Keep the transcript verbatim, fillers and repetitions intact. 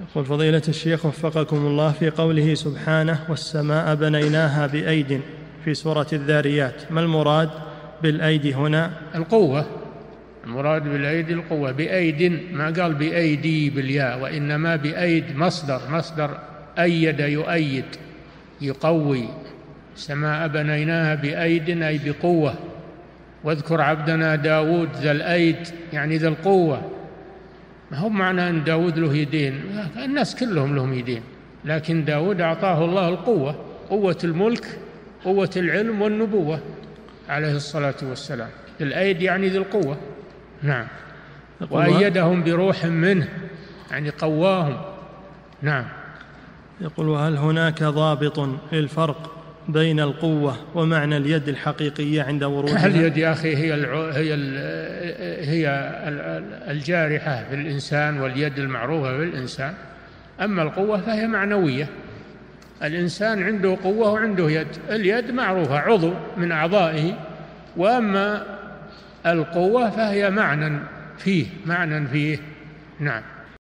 يقول فضيلة الشيخ وفقكم الله في قوله سبحانه والسماء بنيناها بأيد في سورة الذاريات، ما المراد بالأيدي هنا؟ القوة، المراد بالأيدي القوة، بأيد ما قال بأيدي بالياء، وإنما بأيد مصدر، مصدر أيد يؤيد يقوي، السماء بنيناها بأيد أي بقوة، واذكر عبدنا داوود ذا الأيد يعني ذا القوة. ما هو معنى أن داود له يدين، الناس كلهم لهم يدين، لكن داود أعطاه الله القوة، قوة الملك، قوة العلم والنبوة عليه الصلاة والسلام. الأيد يعني ذي القوة. نعم، وأيدهم بروح منه يعني قواهم. نعم. يقول وهل هناك ضابط للفرق بين القوة ومعنى اليد الحقيقية عند ورودها؟ اليد يا أخي هي الع... هي ال... هي الجارحة في الإنسان، واليد المعروفة في الإنسان. أما القوة فهي معنوية، الإنسان عنده قوة وعنده يد، اليد معروفة عضو من أعضائه، وأما القوة فهي معنى فيه، معنى فيه. نعم.